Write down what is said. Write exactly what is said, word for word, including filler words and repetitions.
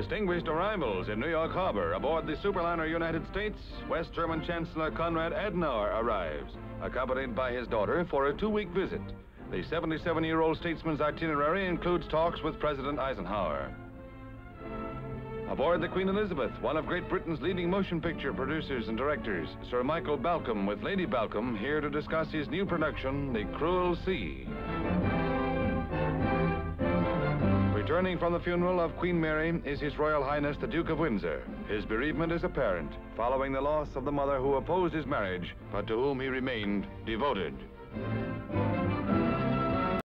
distinguished arrivals in New York Harbor aboard the superliner United States, West German Chancellor Konrad Adenauer arrives, accompanied by his daughter for a two-week visit. The seventy-seven-year-old statesman's itinerary includes talks with President Eisenhower. Aboard the Queen Elizabeth, one of Great Britain's leading motion picture producers and directors, Sir Michael Balcon with Lady Balcon, here to discuss his new production, The Cruel Sea. Returning from the funeral of Queen Mary is His Royal Highness the Duke of Windsor. His bereavement is apparent, following the loss of the mother who opposed his marriage, but to whom he remained devoted.